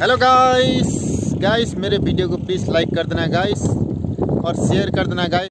Hello guys मेरे video को please like कर देना गाइस और शेयर कर देना गाइस।